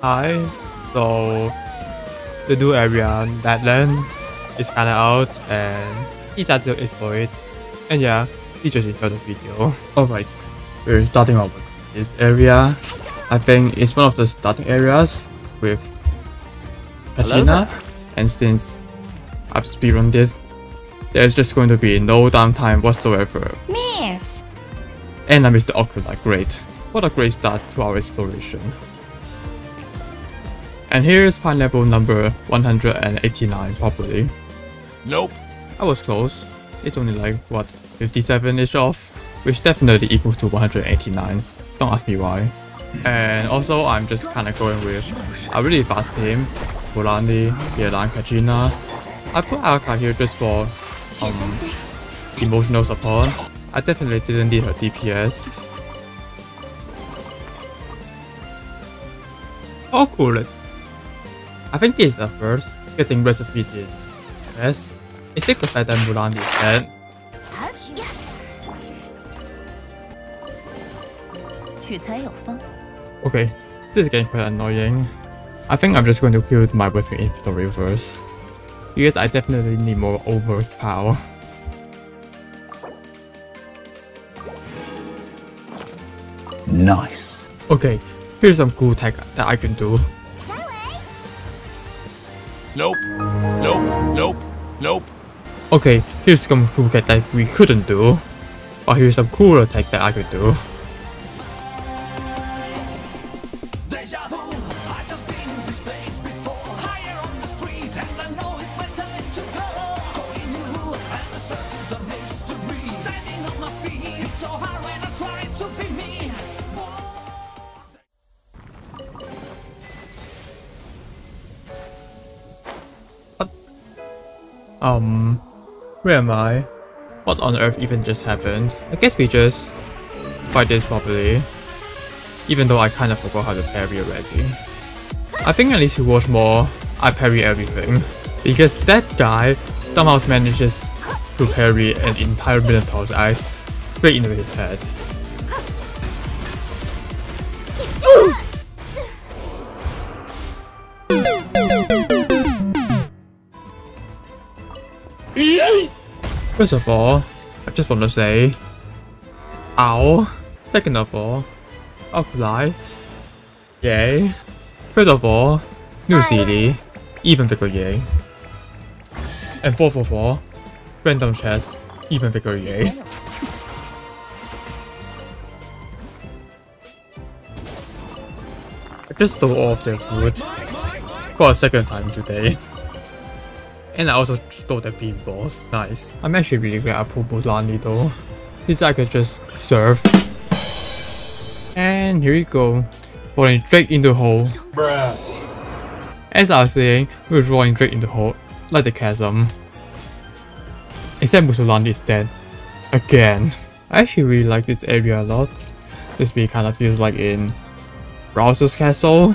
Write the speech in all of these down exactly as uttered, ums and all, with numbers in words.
high, so the new area, Natlan, is kinda out and it's at the exploit. And yeah, please just enjoy the video. Alright, we're starting off with this area. I think it's one of the starting areas with Kachina, and since I've speedrun this, there's just going to be no downtime whatsoever. Miss! And I missed the Ocula, great. What a great start to our exploration. And here is pine level number one hundred eighty-nine probably. Nope. I was close. It's only like, what, fifty-seven-ish off? Which definitely equals to one hundred eighty-nine. Don't ask me why. And also, I'm just kinda going with a really fast team. Mualani, Yelan, Kachina. I put Alka here just for um, emotional support. I definitely didn't need her D P S. Oh cool! I think this is a first, getting recipes in. Yes, it's like the fact that Mualani is dead. Okay, this is getting quite annoying. I think I'm just going to kill my weapon inventory first, because I definitely need more over's power. Nice. Okay, here's some cool tech that I can do. Nope. Nope. Nope. Nope. Okay, here's some cool tech that we couldn't do, but here's some cooler tech that I could do. Um, where am I? What on earth even just happened? I guess we just fight this properly, even though I kind of forgot how to parry already. I think I need to watch more I parry everything, because that guy somehow manages to parry an entire Minotaur's eyes straight into his head. First of all, I just want to say, ow. Second of all, Alka, yay. Third of all, new C D, even bigger yay. And fourth of all, random chest, even bigger yay. I just stole all of their food for a second time today. And I also stole the pinballs. Nice. I'm actually really glad I pulled Mualani though, since I could just surf. And here you go, rolling Drake into hole. Bruh. As I was saying, we were rolling Drake into hole, like the chasm. Except Mualani is dead. Again. I actually really like this area a lot. This beat kind of feels like in Browser's Castle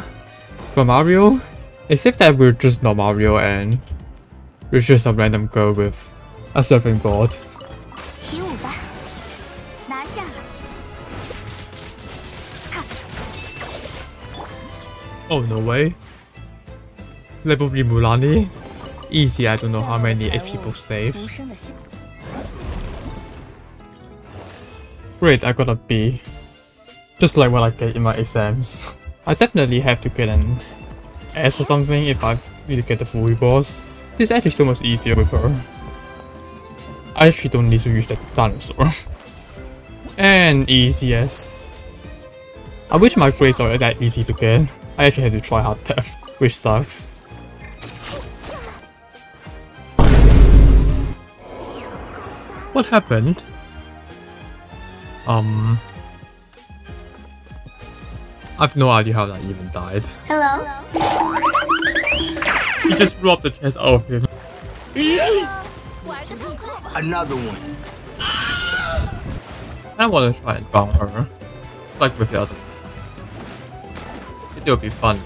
for Mario. Except that we're just not Mario and we're just a random girl with a surfing board. Oh no way. Level three Mualani? Easy, I don't know how many H P books saved. Great, I got a B. Just like what I get in my exams. I definitely have to get an S or something if I need to get the full boss. This is actually so much easier with her. I actually don't need to use that dinosaur. And easy as. I wish my grades are that easy to get. I actually had to try hard death, which sucks. What happened? Um... I've no idea how that even died. Hello? He just robbed the chest out of him. Another one. I want to try and drown her, like with the other one. It will be funny.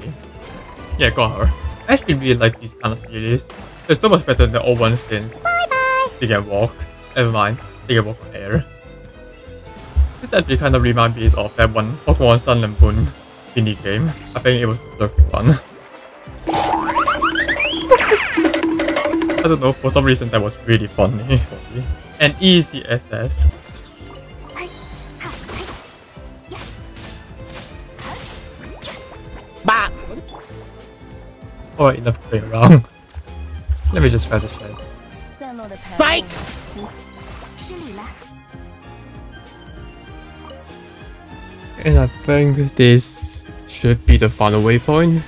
Yeah, got her. I actually really like these kind of series. They're so much better than the old ones since bye bye. They can walk. Never mind, they can walk on air. This actually kind of reminds me of that one Pokemon Sun and Moon indie game. I think it was the perfect one. I don't know, for some reason that was really funny. And easy access. Bah! Alright, enough playing around. Let me just try this chest. Psych! And I think this should be the final waypoint.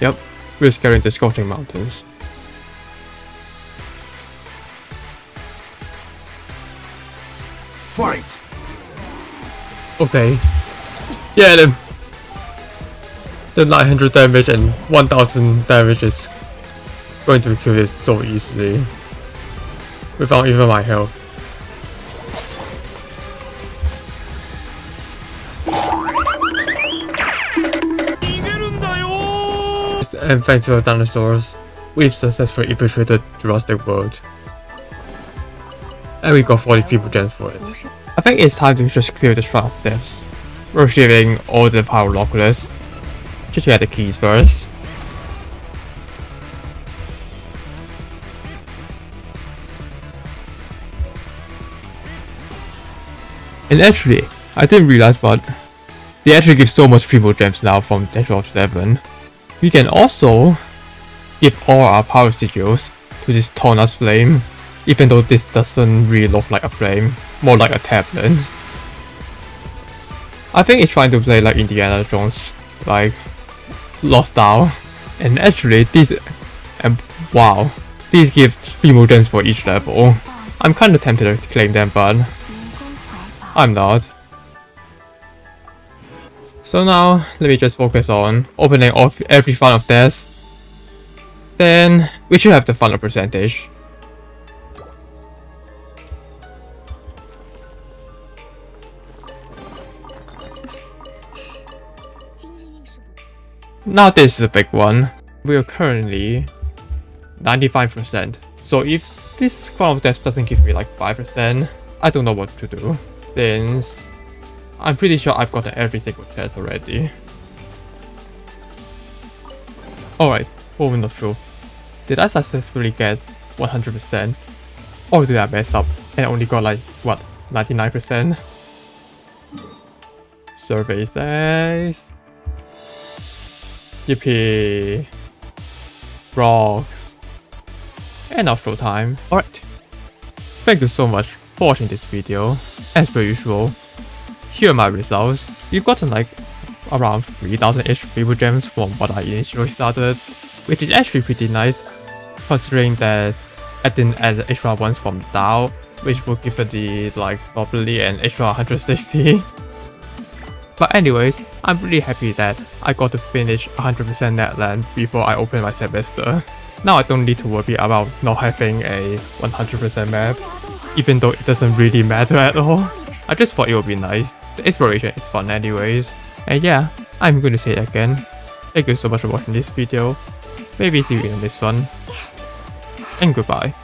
Yep, we're scaling the Scorching Mountains. Fight! Okay. Yeah, the, the nine hundred damage and one thousand damage is going to kill this so easily. Without even my health. And thanks to the dinosaurs, we've successfully infiltrated Jurassic World. And we got forty-three gems for it. I think it's time to just clear the shrine of deaths. We're receiving all the Pyro Loculus. Just get the keys first. And actually, I didn't realize, but they actually give so much triple gems now from Death of seven. We can also give all our power sigils to this Tornas Flame, even though this doesn't really look like a flame, more like a tablet. I think it's trying to play like Indiana Jones, like Lost Down. And actually these, and wow, these give three gems for each level. I'm kinda tempted to claim them, but I'm not. So now, let me just focus on opening off every funnel of deaths. Then, we should have the funnel percentage. Now this is a big one. We are currently ninety-five percent. So if this funnel of deaths doesn't give me like five percent, I don't know what to do. Since I'm pretty sure I've gotten every single chest already. Alright, moment of truth. Did I successfully get one hundred percent? Or did I mess up and only got like, what, ninety-nine percent? Survey says... Yippee! Rocks! And outro time. Alright. Thank you so much for watching this video. As per usual, here are my results. You've gotten like around three thousand-ish triple gems from what I initially started, which is actually pretty nice, considering that I didn't add the extra ones from Dao, which would give the like probably an extra one hundred sixty. But anyways, I'm really happy that I got to finish one hundred percent Natlan before I open my semester. Now I don't need to worry about not having a one hundred percent map, even though it doesn't really matter at all. I just thought it would be nice. The exploration is fun anyways. And yeah, I'm going to say it again. Thank you so much for watching this video. Maybe see you in the next one. And goodbye.